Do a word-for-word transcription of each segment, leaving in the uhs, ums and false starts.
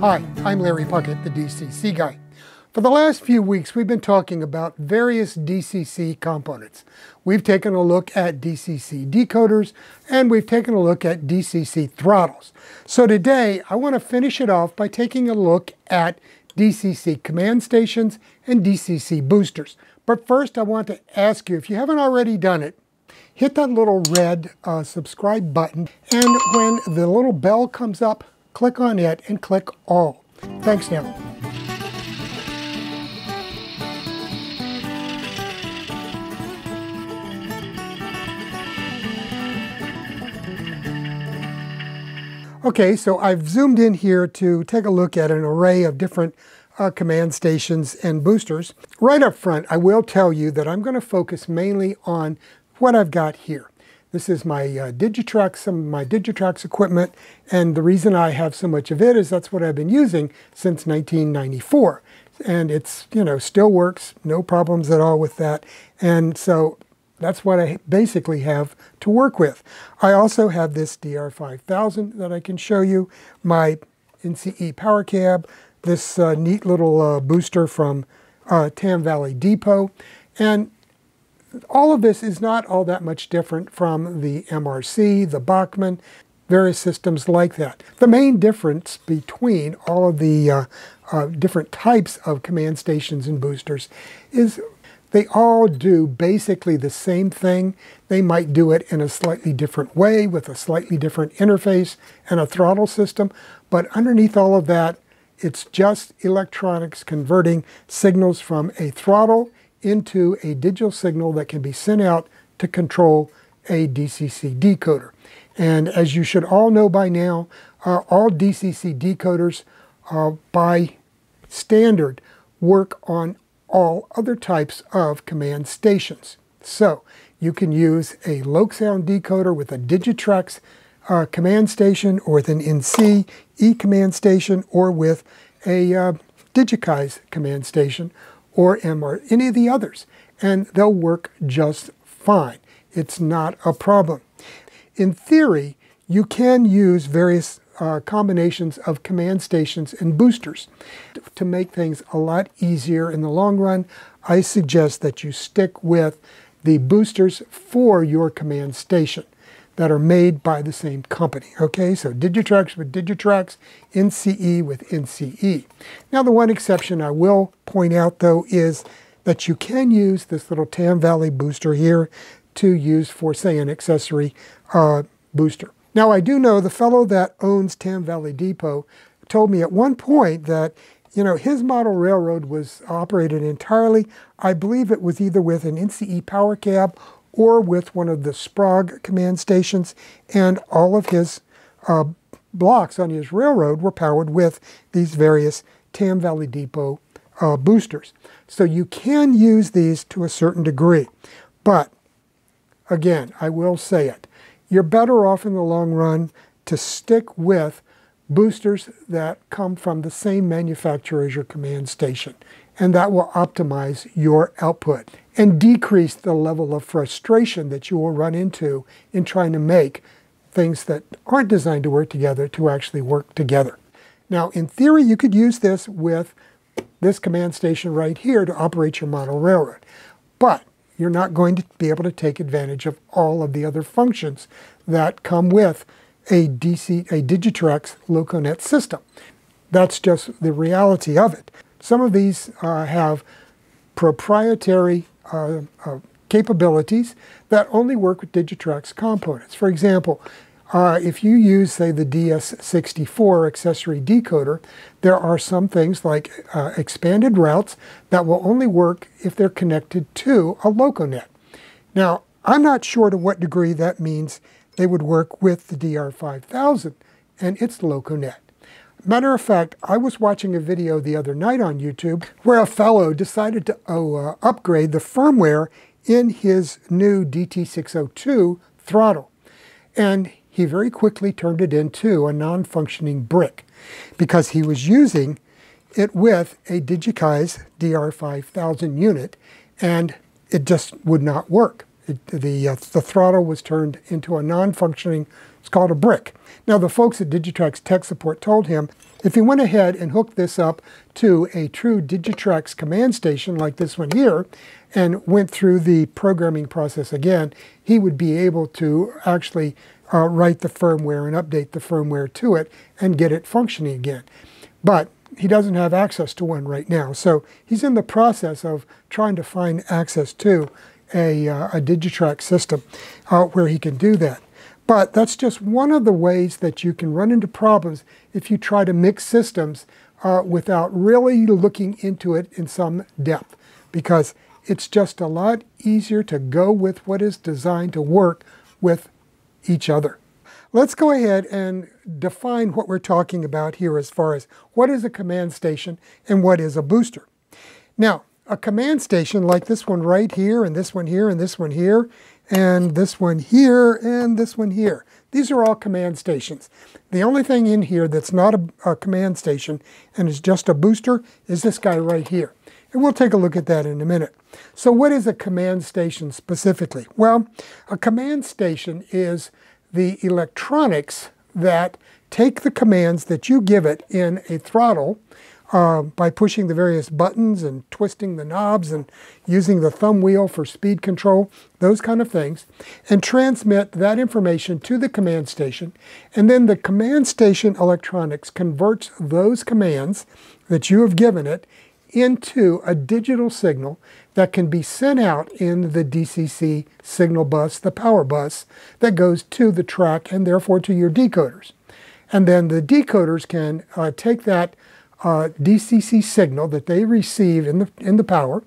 Hi, I'm Larry Puckett, the D C C Guy. For the last few weeks, we've been talking about various D C C components. We've taken a look at D C C decoders, and we've taken a look at D C C throttles. So today, I want to finish it off by taking a look at D C C command stations and D C C boosters. But first, I want to ask you, if you haven't already done it, hit that little red uh, subscribe button, and when the little bell comes up, click on it and click all. Thanks now. Okay, so I've zoomed in here to take a look at an array of different uh, command stations and boosters. Right up front, I will tell you that I'm going to focus mainly on what I've got here. This is my uh, Digitrax, some of my Digitrax equipment, and the reason I have so much of it is that's what I've been using since nineteen ninety-four. And it's, you know, still works, no problems at all with that, and so that's what I basically have to work with. I also have this D R five thousand that I can show you, my N C E power cab, this uh, neat little uh, booster from uh, Tam Valley Depot, and all of this is not all that much different from the M R C, the Bachmann, various systems like that. The main difference between all of the uh, uh, different types of command stations and boosters is they all do basically the same thing. They might do it in a slightly different way with a slightly different interface and a throttle system, but underneath all of that, it's just electronics converting signals from a throttle into a digital signal that can be sent out to control a D C C decoder. And as you should all know by now, uh, all D C C decoders uh, by standard work on all other types of command stations. So you can use a LokSound decoder with a Digitrax uh, command station, or with an N C E command station, or with a uh, Digikeijs command station, or M or any of the others, and they'll work just fine. It's not a problem. In theory, you can use various uh, combinations of command stations and boosters. To make things a lot easier in the long run, I suggest that you stick with the boosters for your command station that are made by the same company, okay? So Digitrax with Digitrax, N C E with N C E. Now the one exception I will point out though is that you can use this little Tam Valley booster here to use for, say, an accessory uh, booster. Now I do know the fellow that owns Tam Valley Depot told me at one point that, you know, his model railroad was operated entirely, I believe it was either with an N C E power cab or with one of the Sprague command stations, and all of his uh, blocks on his railroad were powered with these various Tam Valley Depot uh, boosters. So you can use these to a certain degree, but again, I will say it, you're better off in the long run to stick with boosters that come from the same manufacturer as your command station, and that will optimize your output and decrease the level of frustration that you will run into in trying to make things that aren't designed to work together to actually work together. Now, in theory, you could use this with this command station right here to operate your model railroad, but you're not going to be able to take advantage of all of the other functions that come with a D C, a Digitrax LocoNet system. That's just the reality of it. Some of these uh, have proprietary Uh, uh, capabilities that only work with Digitrax components. For example, uh, if you use, say, the D S sixty-four accessory decoder, there are some things like uh, expanded routes that will only work if they're connected to a LocoNet. Now, I'm not sure to what degree that means they would work with the D R five thousand and its LocoNet. Matter of fact, I was watching a video the other night on YouTube where a fellow decided to oh, uh, upgrade the firmware in his new D T six oh two throttle. And he very quickly turned it into a non-functioning brick because he was using it with a Digikeijs D R five thousand unit, and it just would not work. It, the, uh, the throttle was turned into a non-functioning, it's called a brick. Now the folks at Digitrax Tech Support told him if he went ahead and hooked this up to a true Digitrax command station like this one here and went through the programming process again, he would be able to actually uh, write the firmware and update the firmware to it and get it functioning again. But he doesn't have access to one right now, so he's in the process of trying to find access to a, uh, a Digitrax system uh, where he can do that. But that's just one of the ways that you can run into problems if you try to mix systems uh, without really looking into it in some depth, because it's just a lot easier to go with what is designed to work with each other. Let's go ahead and define what we're talking about here as far as what is a command station and what is a booster. Now, a command station like this one right here, and this one here, and this one here, and this one here, and this one here. These are all command stations. The only thing in here that's not a, a command station and is just a booster is this guy right here. And we'll take a look at that in a minute. So what is a command station specifically? Well, a command station is the electronics that take the commands that you give it in a throttle Uh, by pushing the various buttons and twisting the knobs and using the thumb wheel for speed control, those kind of things, and transmit that information to the command station. And then the command station electronics converts those commands that you have given it into a digital signal that can be sent out in the D C C signal bus, the power bus, that goes to the track and therefore to your decoders. And then the decoders can uh, take that Uh, D C C signal that they receive in the, in the power,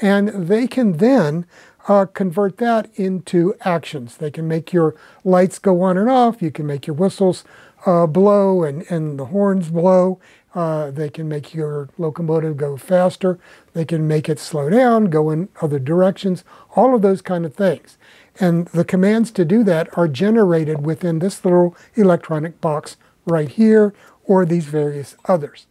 and they can then uh, convert that into actions. They can make your lights go on and off, you can make your whistles uh, blow and, and the horns blow, uh, they can make your locomotive go faster, they can make it slow down, go in other directions, all of those kind of things. And the commands to do that are generated within this little electronic box right here, or these various others.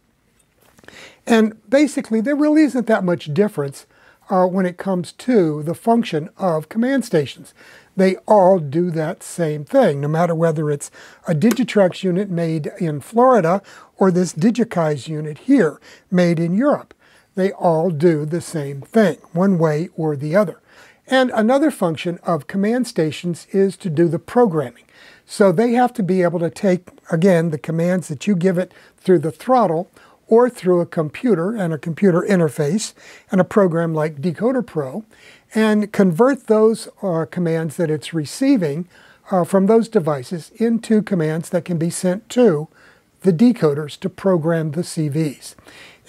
And basically, there really isn't that much difference uh, when it comes to the function of command stations. They all do that same thing, no matter whether it's a Digitrax unit made in Florida or this Digikeijs unit here made in Europe. They all do the same thing, one way or the other. And another function of command stations is to do the programming. So they have to be able to take, again, the commands that you give it through the throttle, or through a computer and a computer interface and a program like Decoder Pro, and convert those uh, commands that it's receiving uh, from those devices into commands that can be sent to the decoders to program the C Vs.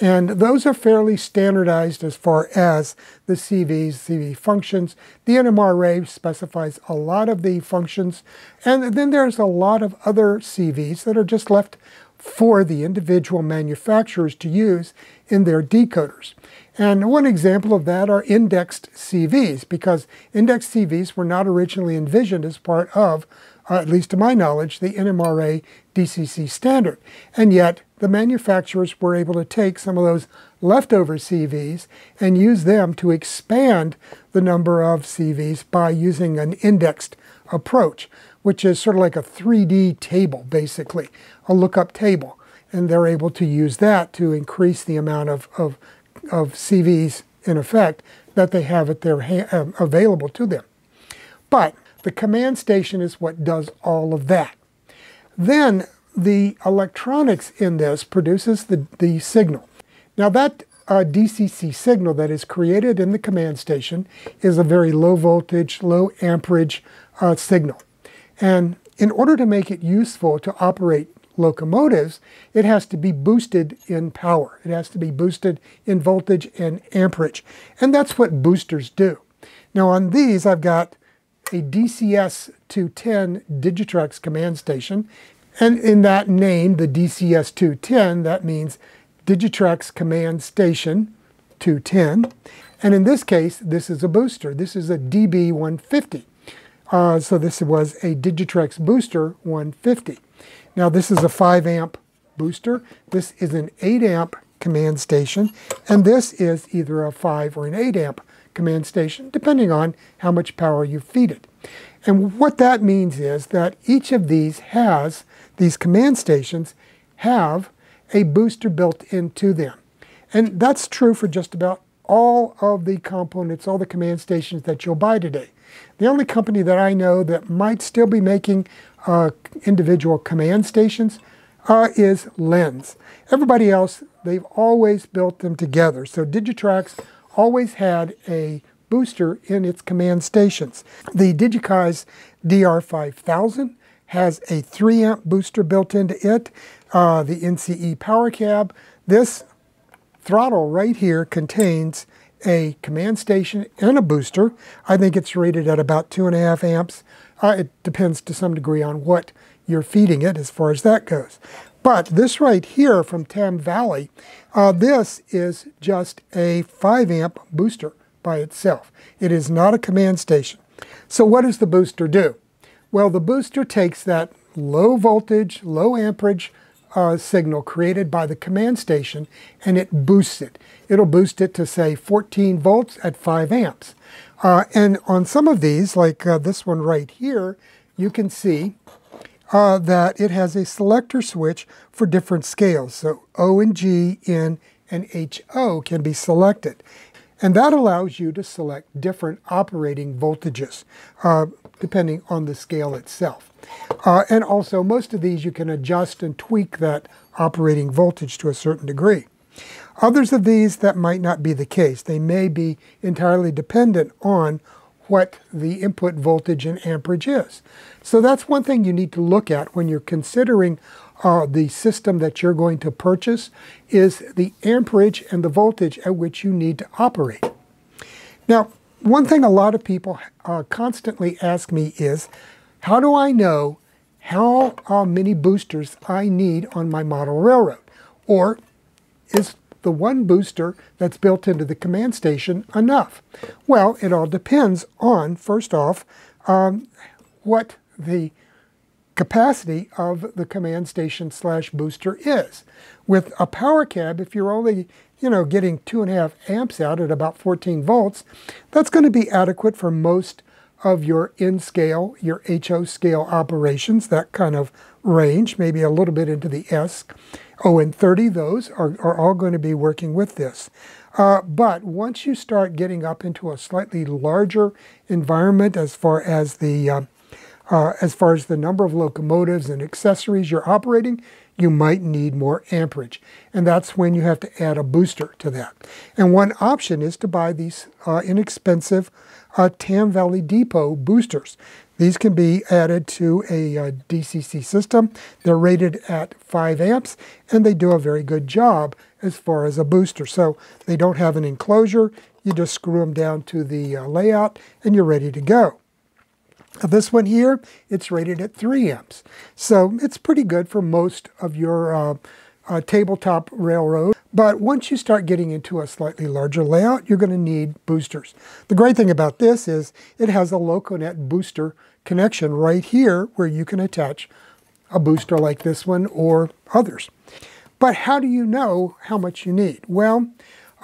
And those are fairly standardized as far as the C Vs, C V functions. The N M R A specifies a lot of the functions, and then there's a lot of other C Vs that are just left for the individual manufacturers to use in their decoders. And one example of that are indexed C Vs, because indexed C Vs were not originally envisioned as part of, uh, at least to my knowledge, the N M R A D C C standard. And yet the manufacturers were able to take some of those leftover C Vs and use them to expand the number of C Vs by using an indexed approach, which is sort of like a three D table, basically, a lookup table. And they're able to use that to increase the amount of, of, of C Vs, in effect, that they have at their ha available to them. But the command station is what does all of that. Then the electronics in this produces the, the signal. Now that Uh, D C C signal that is created in the command station is a very low voltage, low amperage uh, signal. And in order to make it useful to operate locomotives, it has to be boosted in power. It has to be boosted in voltage and amperage. And that's what boosters do. Now on these, I've got a D C S two ten Digitrax command station. And in that name, the D C S two ten, that means Digitrax command station two ten, and in this case this is a booster. This is a D B one fifty, uh, so this was a Digitrax booster one fifty. Now this is a five amp booster, this is an eight amp command station, and this is either a five or an eight amp command station, depending on how much power you feed it. And what that means is that each of these has, these command stations have a booster built into them. And that's true for just about all of the components, all the command stations that you'll buy today. The only company that I know that might still be making uh, individual command stations uh, is Lenz. Everybody else, they've always built them together. So Digitrax always had a booster in its command stations. The Digikeijs D R five thousand has a three amp booster built into it, uh, the N C E power cab. This throttle right here contains a command station and a booster. I think it's rated at about two and a half amps. Uh, it depends to some degree on what you're feeding it as far as that goes. But this right here from Tam Valley, uh, this is just a five amp booster by itself. It is not a command station. So what does the booster do? Well, the booster takes that low voltage, low amperage Uh, signal created by the command station and it boosts it. It'll boost it to say fourteen volts at five amps. Uh, and on some of these, like uh, this one right here, you can see uh, that it has a selector switch for different scales. So O and G, N and H O can be selected. And that allows you to select different operating voltages uh, depending on the scale itself. Uh, and also, most of these you can adjust and tweak that operating voltage to a certain degree. Others of these, that might not be the case. They may be entirely dependent on what the input voltage and amperage is. So that's one thing you need to look at when you're considering uh, the system that you're going to purchase, is the amperage and the voltage at which you need to operate. Now, one thing a lot of people uh, constantly ask me is, how do I know how uh, many boosters I need on my model railroad? Or is the one booster that's built into the command station enough? Well, it all depends on, first off, um, what the capacity of the command station slash booster is. With a power cab, if you're only, you know, getting two and a half amps out at about fourteen volts, that's going to be adequate for most of your N scale, your H O scale operations, that kind of range, maybe a little bit into the S. O and thirty, those are, are all going to be working with this. Uh, but once you start getting up into a slightly larger environment as far as the uh, uh, as far as the number of locomotives and accessories you're operating, you might need more amperage. And that's when you have to add a booster to that. And one option is to buy these uh, inexpensive uh, Tam Valley Depot boosters. These can be added to a uh, D C C system. They're rated at five amps, and they do a very good job as far as a booster. So they don't have an enclosure. You just screw them down to the uh, layout, and you're ready to go. This one here, it's rated at three amps. So it's pretty good for most of your uh, uh, tabletop railroad. But once you start getting into a slightly larger layout, you're going to need boosters. The great thing about this is it has a LocoNet booster connection right here where you can attach a booster like this one or others. But how do you know how much you need? Well,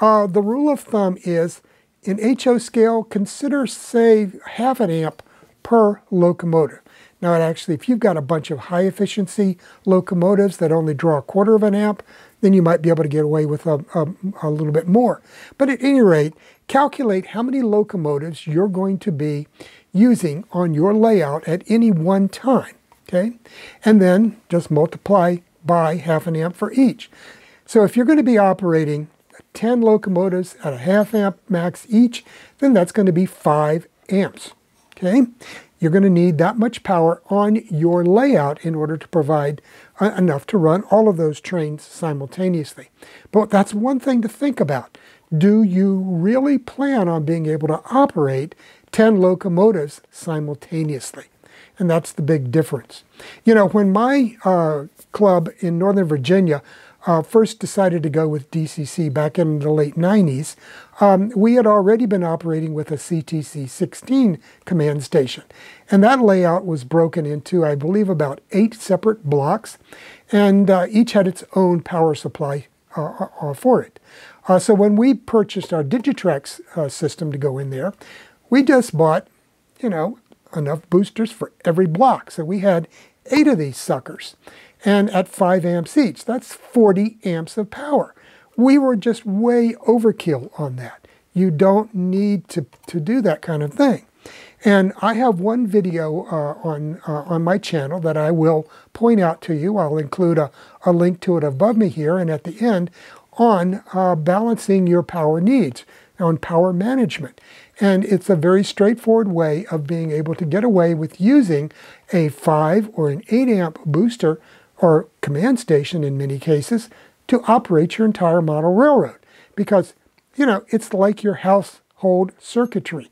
uh, the rule of thumb is in H O scale, consider, say, half an amp per locomotive. Now, it actually, if you've got a bunch of high efficiency locomotives that only draw a quarter of an amp, then you might be able to get away with a, a, a little bit more. But at any rate, calculate how many locomotives you're going to be using on your layout at any one time, okay? And then just multiply by half an amp for each. So if you're going to be operating ten locomotives at a half amp max each, then that's going to be five amps. Okay, you're going to need that much power on your layout in order to provide uh, enough to run all of those trains simultaneously. But that's one thing to think about. Do you really plan on being able to operate ten locomotives simultaneously? And that's the big difference. You know, when my uh, club in Northern Virginia Uh, first decided to go with D C C back in the late nineties, um, we had already been operating with a C T C sixteen command station. And that layout was broken into, I believe, about eight separate blocks, and uh, each had its own power supply uh, uh, for it. Uh, so when we purchased our Digitrax uh, system to go in there, we just bought, you know, enough boosters for every block. So we had eight of these suckers. And at five amps each, that's forty amps of power. We were just way overkill on that. You don't need to, to do that kind of thing. And I have one video uh, on, uh, on my channel that I will point out to you. I'll include a, a link to it above me here and at the end on uh, balancing your power needs, on power management. And it's a very straightforward way of being able to get away with using a five or an eight amp booster or command station in many cases to operate your entire model railroad. Because, you know, it's like your household circuitry.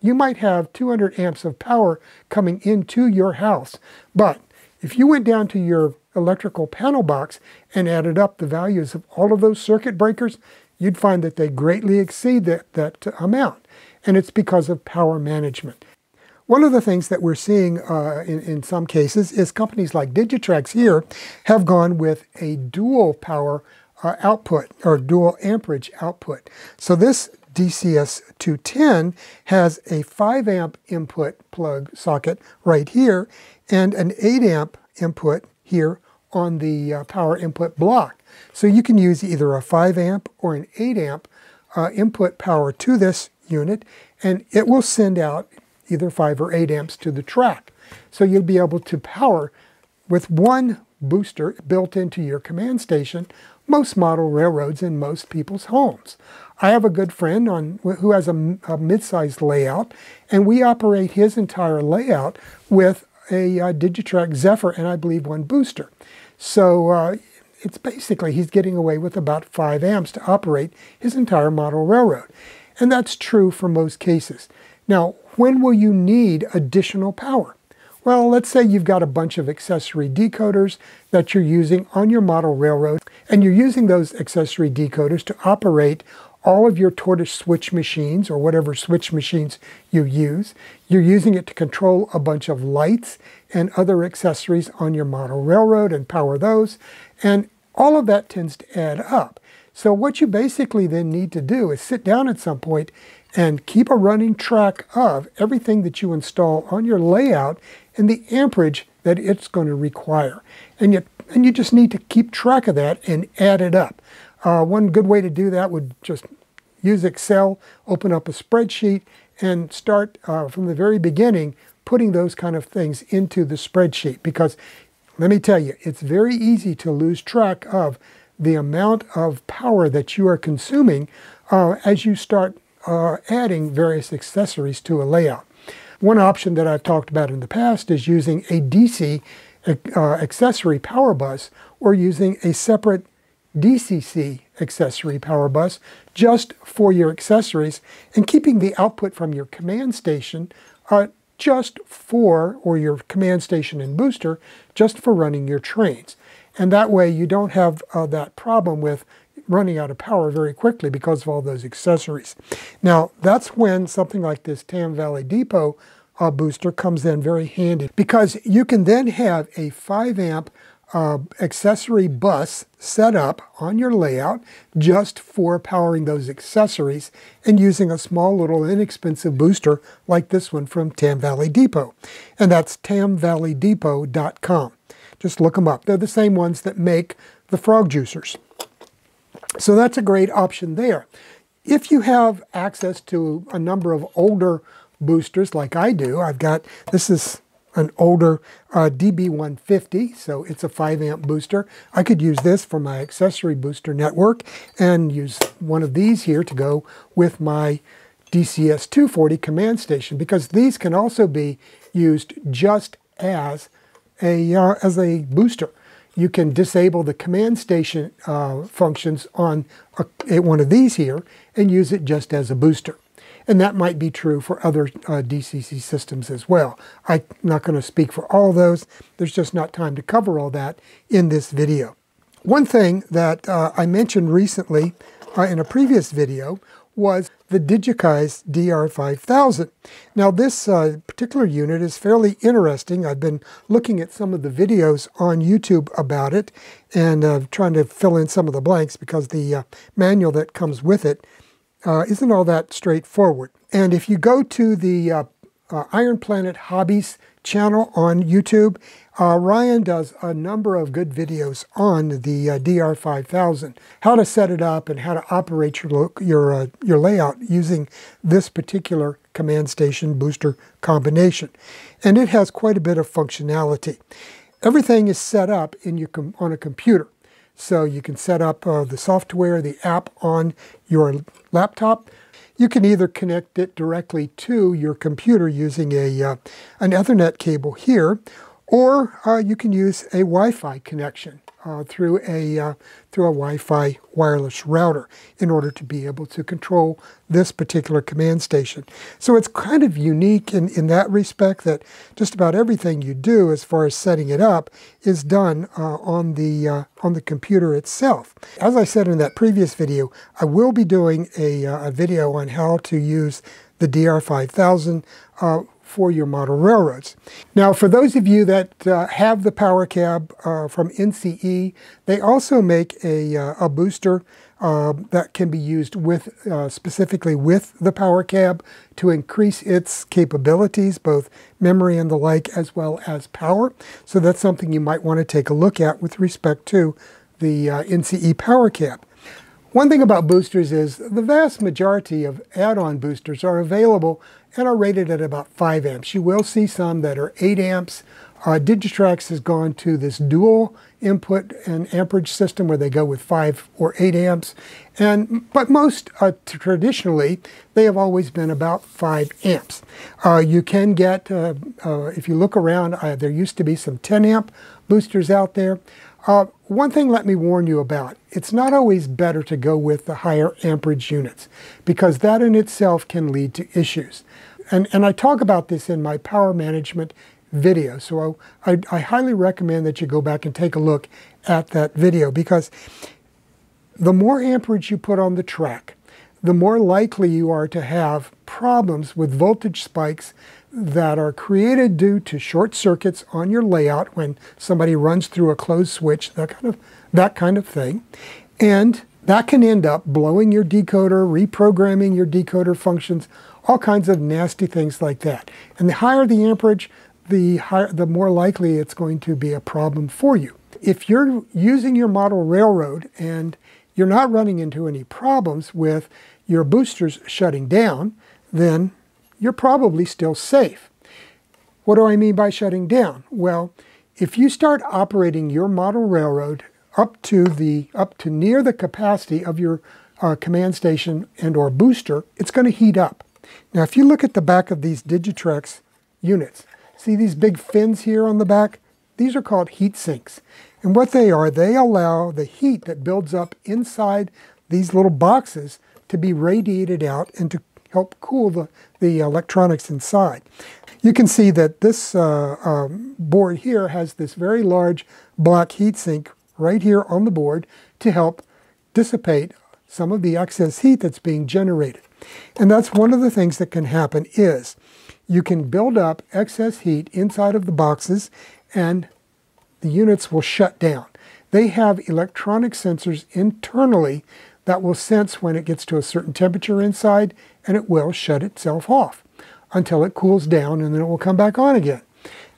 You might have two hundred amps of power coming into your house, but if you went down to your electrical panel box and added up the values of all of those circuit breakers, you'd find that they greatly exceed that, that amount. And it's because of power management. One of the things that we're seeing uh, in, in some cases is companies like Digitrax here have gone with a dual power uh, output or dual amperage output. So this D C S two ten has a five amp input plug socket right here and an eight amp input here on the uh, power input block. So you can use either a five amp or an eight amp uh, input power to this unit, and it will send out either five or eight amps to the track. So you'll be able to power with one booster built into your command station most model railroads in most people's homes. I have a good friend on who has a, a mid-sized layout, and we operate his entire layout with a uh, Digitrax Zephyr and I believe one booster. So uh, it's basically he's getting away with about five amps to operate his entire model railroad. And that's true for most cases. Now, when will you need additional power? Well, let's say you've got a bunch of accessory decoders that you're using on your model railroad, and you're using those accessory decoders to operate all of your tortoise switch machines or whatever switch machines you use. You're using it to control a bunch of lights and other accessories on your model railroad and power those. And all of that tends to add up. So what you basically then need to do is sit down at some point and keep a running track of everything that you install on your layout and the amperage that it's going to require. And you, and you just need to keep track of that and add it up. Uh, one good way to do that would just use Excel, open up a spreadsheet, and start uh, from the very beginning putting those kind of things into the spreadsheet. Because let me tell you, it's very easy to lose track of the amount of power that you are consuming uh, as you start uh, adding various accessories to a layout. One option that I've talked about in the past is using a D C uh, accessory power bus or using a separate D C C accessory power bus just for your accessories and keeping the output from your command station uh, just for, or your command station and booster, just for running your trains. And that way you don't have uh, that problem with running out of power very quickly because of all those accessories. Now, that's when something like this Tam Valley Depot uh, booster comes in very handy, because you can then have a five amp Uh, accessory bus set up on your layout just for powering those accessories and using a small little inexpensive booster like this one from Tam Valley Depot. And that's tam valley depot dot com. Just look them up. They're the same ones that make the frog juicers. So that's a great option there. If you have access to a number of older boosters like I do, I've got, this is an older uh, D B one fifty, so it's a five amp booster. I could use this for my accessory booster network and use one of these here to go with my D C S two forty command station, because these can also be used just as a, uh, as a booster. You can disable the command station uh, functions on a, one of these here and use it just as a booster. And that might be true for other uh, D C C systems as well. I'm not going to speak for all those. There's just not time to cover all that in this video. One thing that uh, I mentioned recently uh, in a previous video was the Digikeijs D R five thousand. Now this uh, particular unit is fairly interesting. I've been looking at some of the videos on YouTube about it and uh, trying to fill in some of the blanks because the uh, manual that comes with it uh, isn't all that straightforward. And if you go to the uh, uh, Iron Planet Hobbies channel on YouTube, Uh, Ryan does a number of good videos on the uh, D R five thousand, how to set it up and how to operate your look, your uh, your layout using this particular command station booster combination, and it has quite a bit of functionality. Everything is set up in your com on a computer, so you can set up uh, the software, the app on your laptop. You can either connect it directly to your computer using a uh, an Ethernet cable here, or uh, you can use a Wi-Fi connection uh, through a uh, through a Wi-Fi wireless router in order to be able to control this particular command station. So it's kind of unique in, in that respect that just about everything you do as far as setting it up is done uh, on the uh, on the computer itself. As I said in that previous video, I will be doing a, uh, a video on how to use the D R five thousand uh, for your model railroads. Now, for those of you that uh, have the power cab uh, from N C E, they also make a, uh, a booster uh, that can be used with uh, specifically with the power cab to increase its capabilities, both memory and the like, as well as power. So that's something you might want to take a look at with respect to the uh, N C E power cab. One thing about boosters is the vast majority of add-on boosters are available and are rated at about five amps. You will see some that are eight amps. Uh, Digitrax has gone to this dual input and amperage system where they go with five or eight amps. And, but most uh, traditionally, they have always been about five amps. Uh, you can get, uh, uh, if you look around, uh, there used to be some ten amp boosters out there. Uh, one thing let me warn you about, it's not always better to go with the higher amperage units because that in itself can lead to issues. And, and I talk about this in my power management video, so I, I, I highly recommend that you go back and take a look at that video because the more amperage you put on the track, the more likely you are to have problems with voltage spikes that are created due to short circuits on your layout when somebody runs through a closed switch, that kind of, that kind of thing. And that can end up blowing your decoder, reprogramming your decoder functions, all kinds of nasty things like that. And the higher the amperage, the, higher, the more likely it's going to be a problem for you. If you're using your model railroad and you're not running into any problems with your boosters shutting down, then you're probably still safe. What do I mean by shutting down? Well, if you start operating your model railroad up to the up to near the capacity of your uh, command station and or booster, it's going to heat up. Now, if you look at the back of these Digitrax units, see these big fins here on the back? These are called heat sinks. And what they are, they allow the heat that builds up inside these little boxes to be radiated out and to help cool the, the electronics inside. You can see that this uh, um, board here has this very large black heatsink right here on the board to help dissipate some of the excess heat that's being generated. And that's one of the things that can happen is you can build up excess heat inside of the boxes and the units will shut down. They have electronic sensors internally that will sense when it gets to a certain temperature inside, and it will shut itself off until it cools down, and then it will come back on again.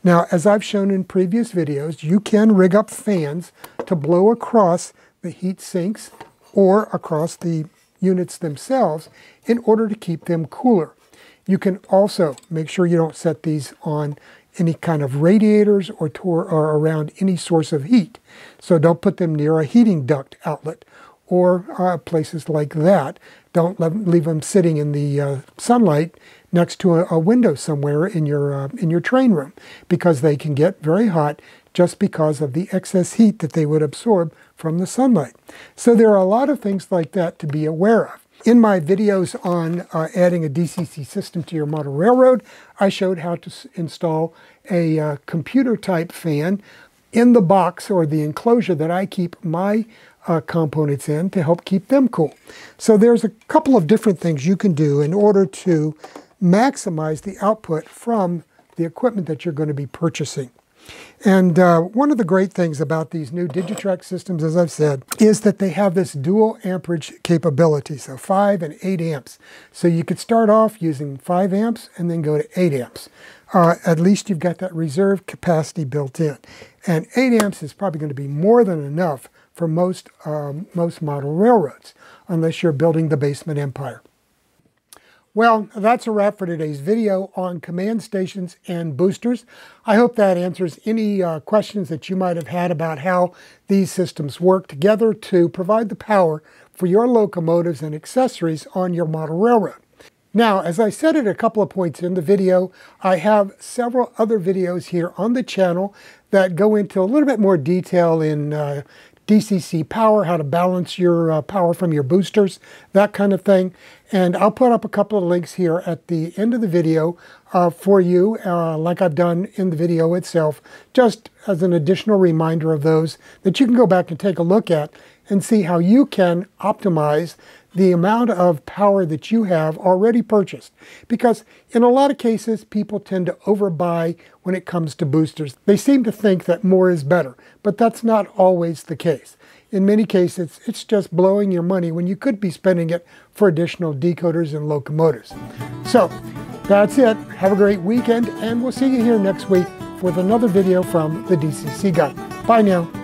Now, as I've shown in previous videos, you can rig up fans to blow across the heat sinks or across the units themselves in order to keep them cooler. You can also make sure you don't set these on any kind of radiators or, tor or around any source of heat. So don't put them near a heating duct outlet or uh, places like that. Don't leave them sitting in the uh, sunlight next to a, a window somewhere in your, uh, in your train room because they can get very hot just because of the excess heat that they would absorb from the sunlight. So there are a lot of things like that to be aware of. In my videos on uh, adding a D C C system to your model railroad, I showed how to s install a uh, computer type fan in the box or the enclosure that I keep my uh, components in to help keep them cool. So there's a couple of different things you can do in order to maximize the output from the equipment that you're going to be purchasing. And uh, one of the great things about these new Digitrax systems, as I've said, is that they have this dual amperage capability, so five and eight amps. So you could start off using five amps and then go to eight amps. Uh, at least you've got that reserve capacity built in. And eight amps is probably going to be more than enough for most, um, most model railroads, unless you're building the basement empire. Well, that's a wrap for today's video on command stations and boosters. I hope that answers any uh, questions that you might have had about how these systems work together to provide the power for your locomotives and accessories on your model railroad. Now, as I said at a couple of points in the video, I have several other videos here on the channel that go into a little bit more detail in uh, D C C power, how to balance your uh, power from your boosters, that kind of thing. And I'll put up a couple of links here at the end of the video uh, for you, uh, like I've done in the video itself, just as an additional reminder of those that you can go back and take a look at and see how you can optimize the amount of power that you have already purchased. Because in a lot of cases, people tend to overbuy when it comes to boosters. They seem to think that more is better, but that's not always the case. In many cases, it's just blowing your money when you could be spending it for additional decoders and locomotives. So that's it. Have a great weekend, and we'll see you here next week with another video from the D C C Guy. Bye now.